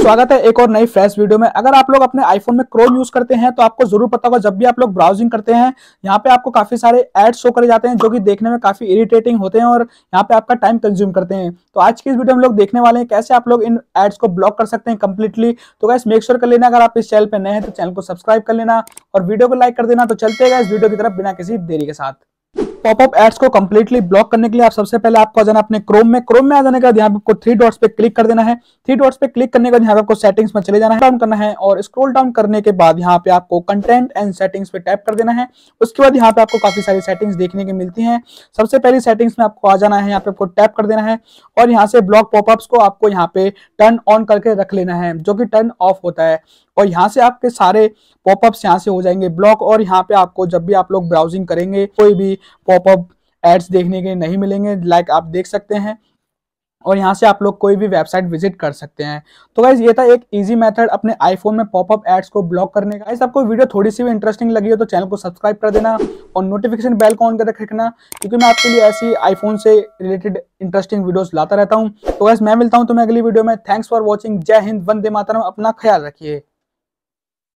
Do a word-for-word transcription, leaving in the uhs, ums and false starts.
स्वागत है एक और नई फ्रेश वीडियो में। अगर आप लोग अपने आईफोन में क्रोम यूज करते हैं तो आपको जरूर पता होगा, जब भी आप लोग ब्राउजिंग करते हैं यहाँ पे आपको काफी सारे एड शो करे जाते हैं जो कि देखने में काफी इरिटेटिंग होते हैं और यहाँ पे आपका टाइम कंज्यूम करते हैं। तो आज की इस वीडियो में हम लोग देखने वाले हैं कैसे आप लोग इन एड्स को ब्लॉक कर सकते हैं कंप्लीटली। तो गाइस मेक श्योर कर लेना, अगर आप इस चैनल पर नए हैं तो चैनल को सब्सक्राइब कर लेना और वीडियो को लाइक कर देना। तो चलते हैं इस वीडियो की तरफ बिना किसी देरी के साथ। पॉपअप एड्स को कंप्लीटली ब्लॉक करने के लिए आप सबसे पहले आपको आ जाना अपने क्रोम में। क्रोम में आ जाने के बाद यहाँ पे आपको थ्री डॉट्स पे क्लिक कर देना है। थ्री डॉट्स पे क्लिक करने के बाद यहाँ पे आपको सेटिंग्स में चले जाना है, डाउन करना है और स्क्रॉल डाउन करने के बाद यहाँ पे आपको कंटेंट एंड सेटिंग्स पे टैप कर देना है। उसके बाद यहाँ पे आपको काफी सारी सेटिंग्स देखने की मिलती है। सबसे पहले सेटिंग्स में आपको आ जाना है, यहाँ पे आपको टैप कर देना है और यहाँ से ब्लॉक पॉपअप्स को आपको यहाँ पे टर्न ऑन करके रख लेना है जो कि टर्न ऑफ होता है और यहाँ से आपके सारे पॉपअप्स यहाँ से हो जाएंगे ब्लॉक। और यहाँ पे आपको जब भी आप लोग ब्राउजिंग करेंगे कोई भी पॉपअप एड्स देखने के नहीं मिलेंगे लाइक आप देख सकते हैं और यहाँ से आप लोग कोई भी वेबसाइट विजिट कर सकते हैं। तो गाइज ये था एक इजी मेथड अपने आईफोन में पॉपअप एड्स को ब्लॉक करने का। गाइज आपको वीडियो थोड़ी सी भी इंटरेस्टिंग लगी हो तो चैनल को सब्सक्राइब कर देना और नोटिफिकेशन बेल को ऑन कर रखना क्योंकि मैं आपके लिए ऐसी आईफोन से रिलेटेड इंटरेस्टिंग वीडियोस लाता रहता हूँ। तो गाइज मैं मिलता हूँ तुम्हें अगली वीडियो में। Thanks for watching. जय हिंद, वंदे मातरम। अपना ख्याल रखिए।